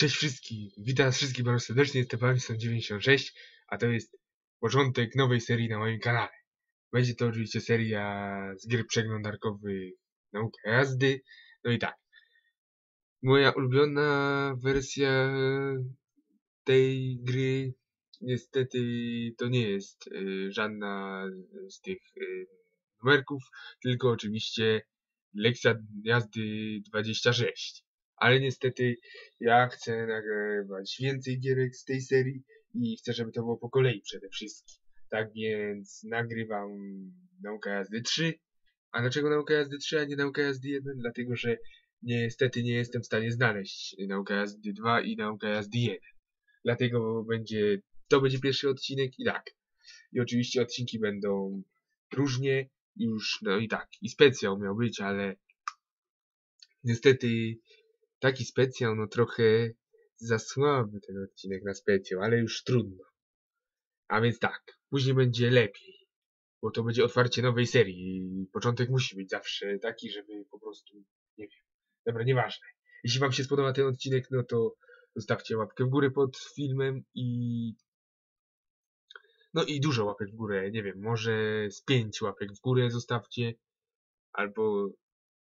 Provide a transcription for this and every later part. Cześć wszystkim, witam wszystkich bardzo serdecznie, jestem Pawlinson96, a to jest początek nowej serii na moim kanale. Będzie to oczywiście seria z gier przeglądarkowych Nauka Jazdy. No i tak, moja ulubiona wersja tej gry, niestety to nie jest żadna z tych numerków, tylko oczywiście lekcja jazdy 26. Ale niestety ja chcę nagrywać więcej gierek z tej serii i chcę, żeby to było po kolei przede wszystkim. Tak więc nagrywam Naukę Jazdy 3. A dlaczego Naukę Jazdy 3, a nie Naukę Jazdy 1? Dlatego, że niestety nie jestem w stanie znaleźć Naukę Jazdy 2 i Naukę Jazdy 1. Dlatego to będzie pierwszy odcinek i tak. I oczywiście odcinki będą różnie już, no i tak. I specjał miał być, ale niestety taki specjał, no trochę za słaby ten odcinek na specjał, ale już trudno. A więc tak, później będzie lepiej, bo to będzie otwarcie nowej serii. Początek musi być zawsze taki, żeby po prostu, nie wiem, dobra, nieważne. Jeśli wam się spodoba ten odcinek, no to zostawcie łapkę w górę pod filmem i... No i dużo łapek w górę, nie wiem, może z 5 łapek w górę zostawcie, albo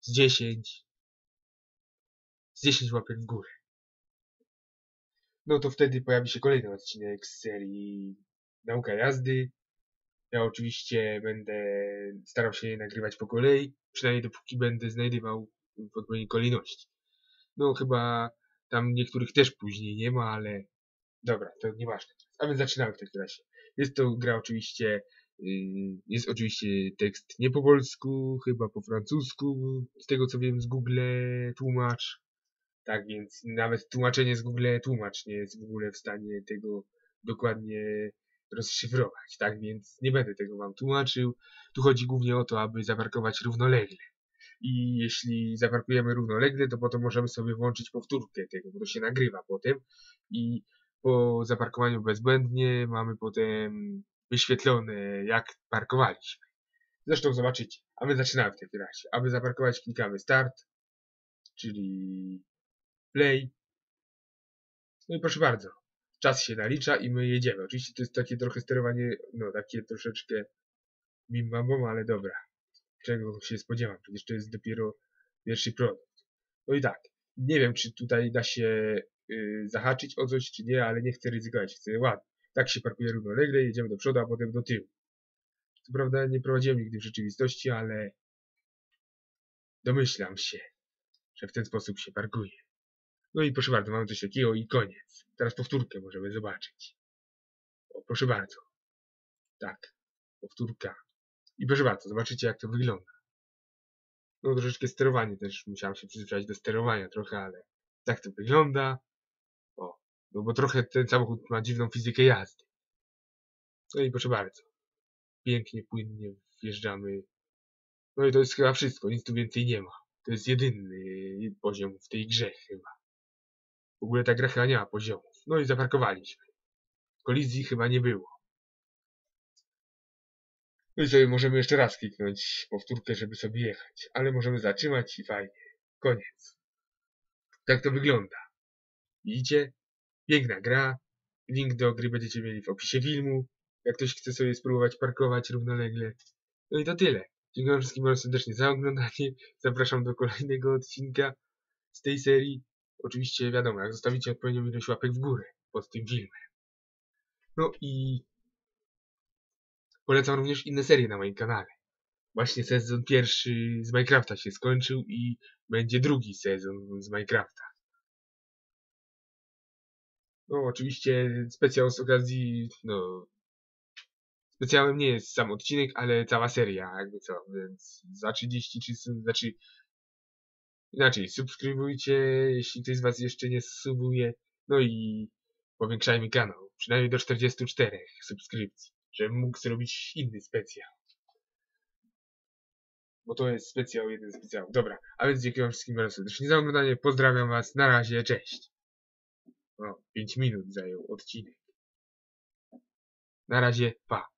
z 10. Z 10 łapek w górę. No to wtedy pojawi się kolejny odcinek z serii Nauka Jazdy. Ja oczywiście będę starał się je nagrywać po kolei, przynajmniej dopóki będę znajdywał w odpowiedniej kolejności. No chyba tam niektórych też później nie ma, ale dobra, to nieważne. A więc zaczynamy w takim razie. Jest to gra oczywiście, jest oczywiście tekst nie po polsku, chyba po francusku, z tego co wiem z Google tłumacz. Tak więc nawet tłumaczenie z Google tłumacz nie jest w ogóle w stanie tego dokładnie rozszyfrować. Tak więc nie będę tego wam tłumaczył. Tu chodzi głównie o to, aby zaparkować równolegle. I jeśli zaparkujemy równolegle, to potem możemy sobie włączyć powtórkę tego, bo to się nagrywa potem. I po zaparkowaniu bezbłędnie mamy potem wyświetlone, jak parkowaliśmy. Zresztą zobaczycie. A my zaczynamy w takim razie. Aby zaparkować klikamy Start, czyli... Play. No i proszę bardzo, czas się nalicza i my jedziemy. Oczywiście to jest takie trochę sterowanie, no takie troszeczkę bim-bam-bom, ale dobra. Czego się spodziewam, przecież to jest dopiero pierwszy produkt. No i tak, nie wiem czy tutaj da się zahaczyć o coś czy nie, ale nie chcę ryzykować, chcę ładnie. Tak się parkuje równolegle, jedziemy do przodu, a potem do tyłu. Co prawda nie prowadziłem nigdy w rzeczywistości, ale domyślam się, że w ten sposób się parkuje. No i proszę bardzo, mamy coś takiego i koniec. Teraz powtórkę możemy zobaczyć. O, proszę bardzo. Tak, powtórka. I proszę bardzo, zobaczycie jak to wygląda. No troszeczkę sterowanie też, musiałem się przyzwyczaić do sterowania trochę, ale tak to wygląda. O, no bo trochę ten samochód ma dziwną fizykę jazdy. No i proszę bardzo. Pięknie, płynnie wjeżdżamy. No i to jest chyba wszystko, nic tu więcej nie ma. To jest jedyny poziom w tej grze chyba. W ogóle ta gra chyba nie ma poziomów. No i zaparkowaliśmy. Kolizji chyba nie było. No i sobie możemy jeszcze raz kliknąć powtórkę, żeby sobie jechać. Ale możemy zatrzymać i fajnie. Koniec. Tak to wygląda. Widzicie? Piękna gra. Link do gry będziecie mieli w opisie filmu. Jak ktoś chce sobie spróbować parkować równolegle. No i to tyle. Dziękuję wszystkim bardzo serdecznie za oglądanie. Zapraszam do kolejnego odcinka z tej serii. Oczywiście wiadomo, jak zostawicie odpowiednią ilość łapek w górę pod tym filmem. No i polecam również inne serie na moim kanale. Właśnie sezon pierwszy z Minecrafta się skończył i będzie drugi sezon z Minecrafta. No oczywiście specjał z okazji, no... Specjałem nie jest sam odcinek, ale cała seria, jakby co, więc za 30 czy... Znaczy... Inaczej, subskrybujcie, jeśli ktoś z was jeszcze nie subuje, no i powiększajmy kanał, przynajmniej do 44 subskrypcji, żebym mógł zrobić inny specjał. Bo to jest specjał, jeden specjał. Dobra, a więc dziękuję wszystkim bardzo serdecznie za oglądanie, pozdrawiam was, na razie, cześć. O, 5 minut zajął odcinek. Na razie, pa.